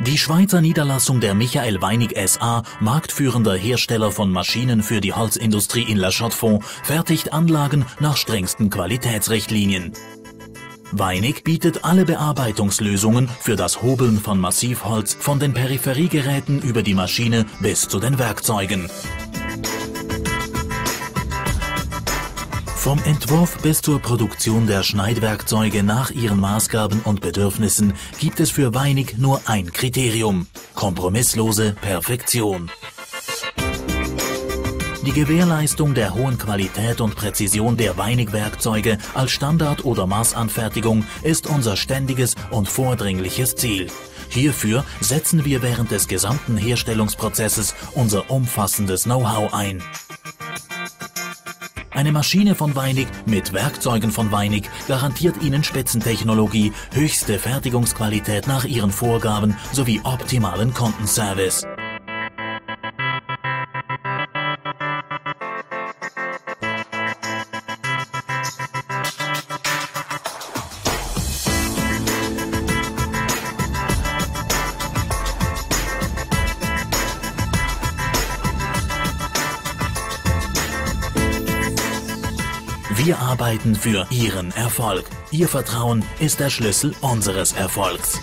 Die Schweizer Niederlassung der Michael Weinig SA, marktführender Hersteller von Maschinen für die Holzindustrie in La Chaux-de-Fonds, fertigt Anlagen nach strengsten Qualitätsrichtlinien. Weinig bietet alle Bearbeitungslösungen für das Hobeln von Massivholz von den Peripheriegeräten über die Maschine bis zu den Werkzeugen. Vom Entwurf bis zur Produktion der Schneidwerkzeuge nach ihren Maßgaben und Bedürfnissen gibt es für Weinig nur ein Kriterium: kompromisslose Perfektion. Die Gewährleistung der hohen Qualität und Präzision der Weinig-Werkzeuge als Standard- oder Maßanfertigung ist unser ständiges und vordringliches Ziel. Hierfür setzen wir während des gesamten Herstellungsprozesses unser umfassendes Know-how ein. Eine Maschine von Weinig mit Werkzeugen von Weinig garantiert Ihnen Spitzentechnologie, höchste Fertigungsqualität nach Ihren Vorgaben sowie optimalen Kundenservice. Wir arbeiten für Ihren Erfolg. Ihr Vertrauen ist der Schlüssel unseres Erfolgs.